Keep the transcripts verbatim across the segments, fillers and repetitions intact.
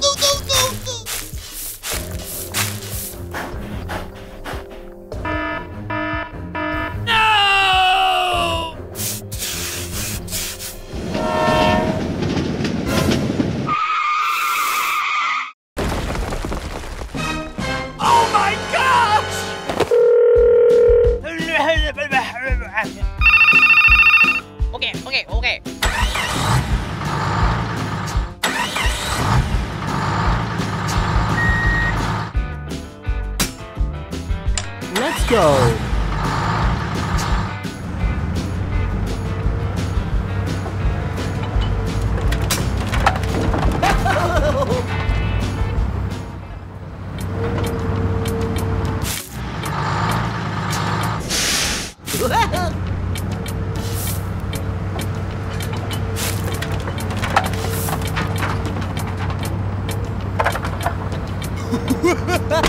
go, go, go, go! No! Oh my gosh! Okay, okay, okay. Let's go!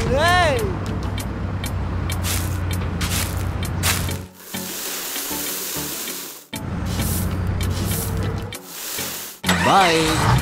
Hey! Bye.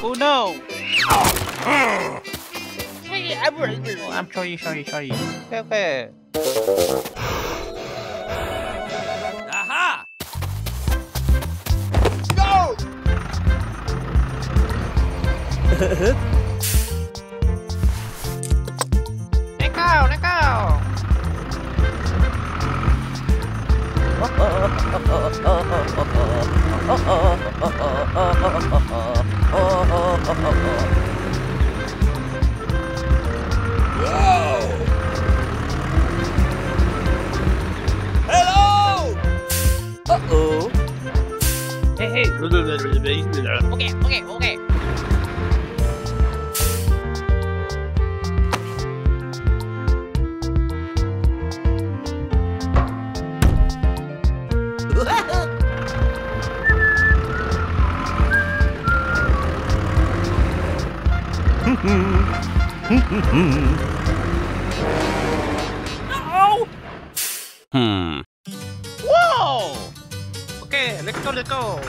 Oh no! I'm sorry, sorry, sorry. Pepe. Aha! Go! Neko, Neko! Hello! Uh-oh. Hey, hey. Okay, okay, okay. Uh-oh! Hmm. Whoa! Okay, let's go, let's go!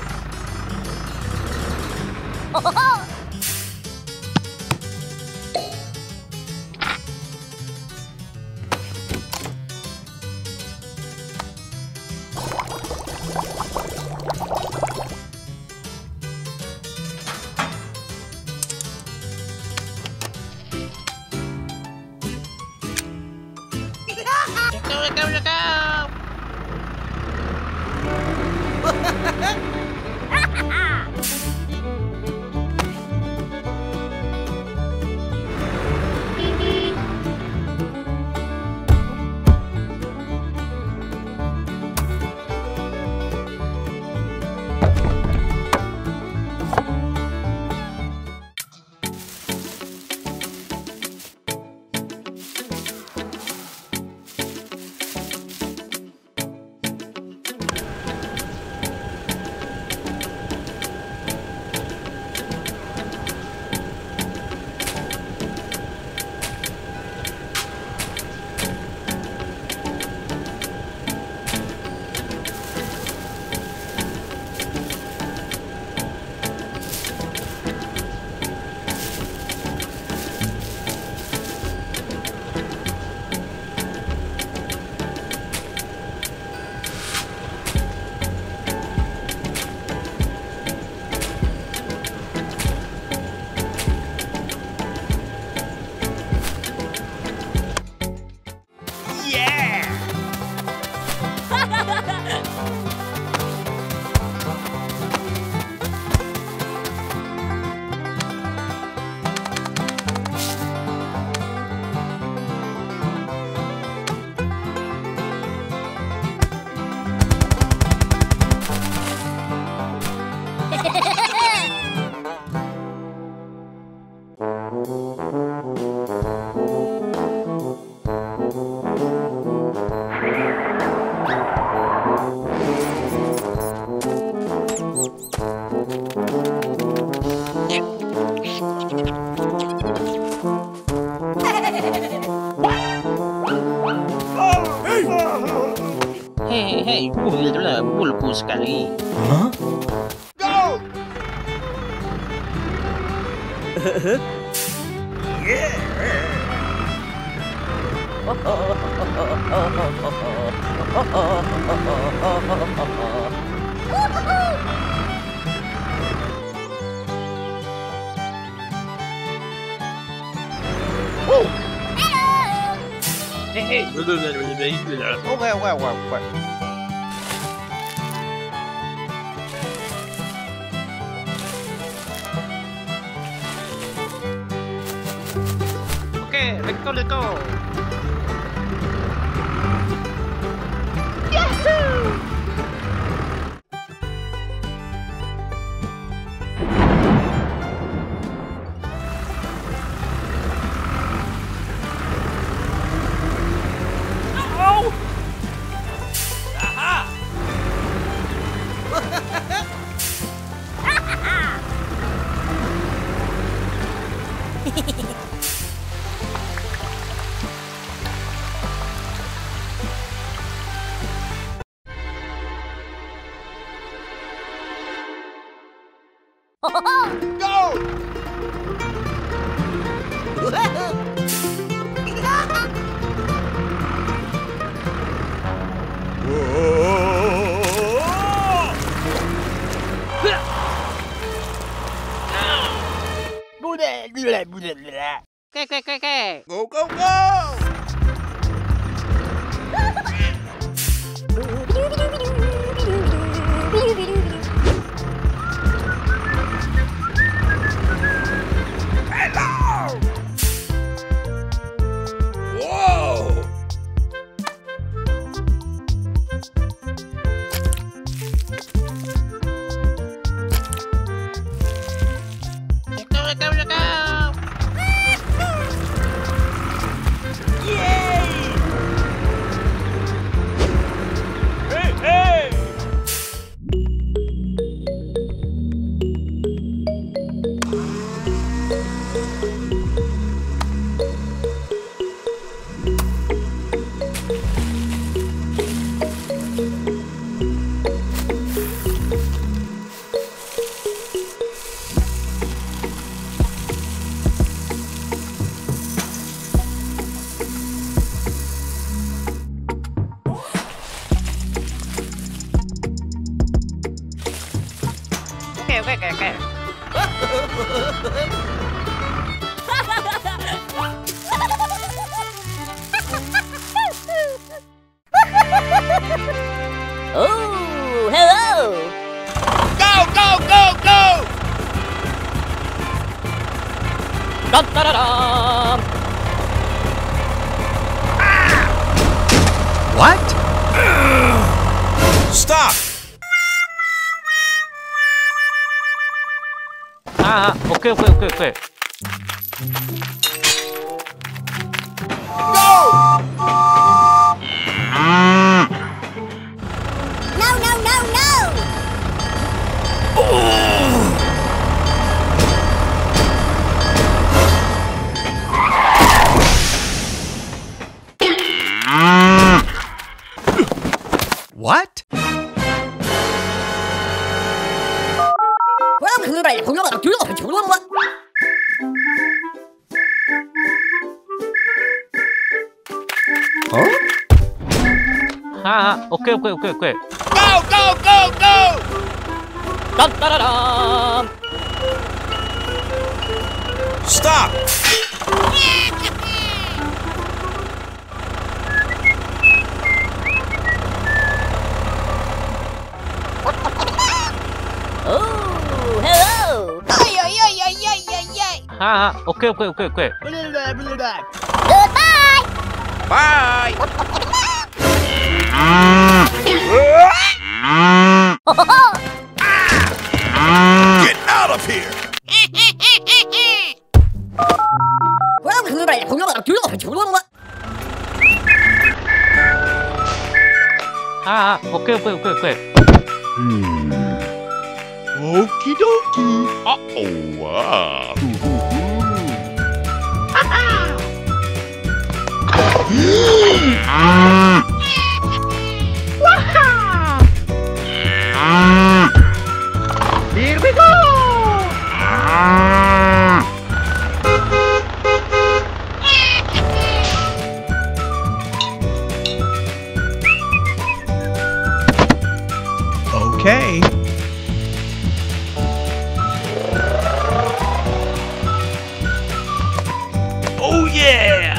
hei, kuuletaan mulpuskali. Huh? Go! Yeah! Oh. Hello. Hey, hey. Oh, wow, wow, wow, wow. Okay, let's go, let's go. Yahoo! Okay, okay, okay, okay. Go, go, go! Oh, hello! Go, go, go, go! Dun, dun, dun, dun. Ah! What? Uh, stop! Ah, okay, okay, okay, okay. What? Huh? Ah, okay, okay, okay, okay. Go, go, go, go! Dun, dun, dun, dun. Stop! Ah, okay, okay, okay, okay. Goodbye. Bye. Get out of here. Ah, okay, okay, okay, okay. Hmm. Okie dokie. Uh oh. Wow. Wow! Okay. Oh yeah!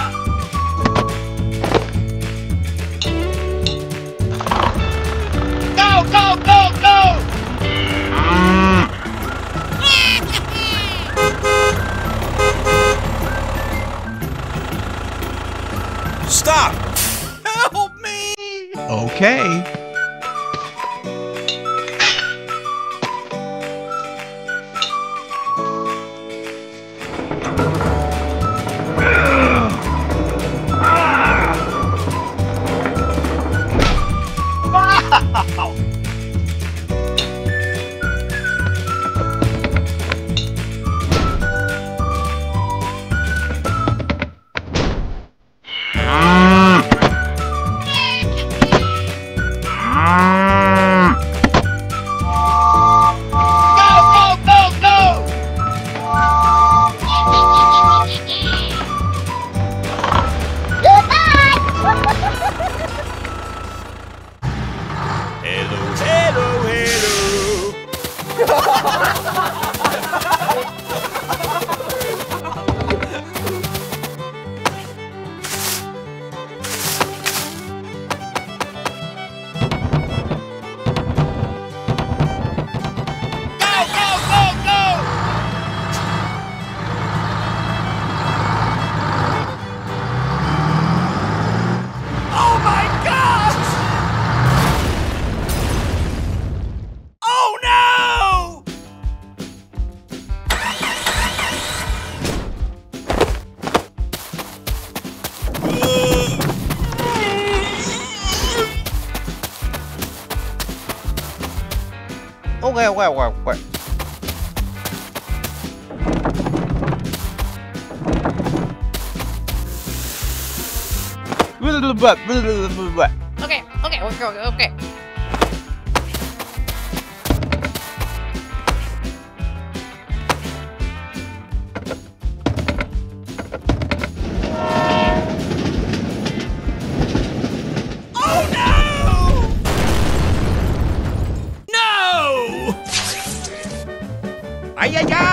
Go, go, go, go! Mm. Stop! Help me! Okay.喂喂喂喂！不不不不不不 ！OK OK OK OK OK。哎呀呀！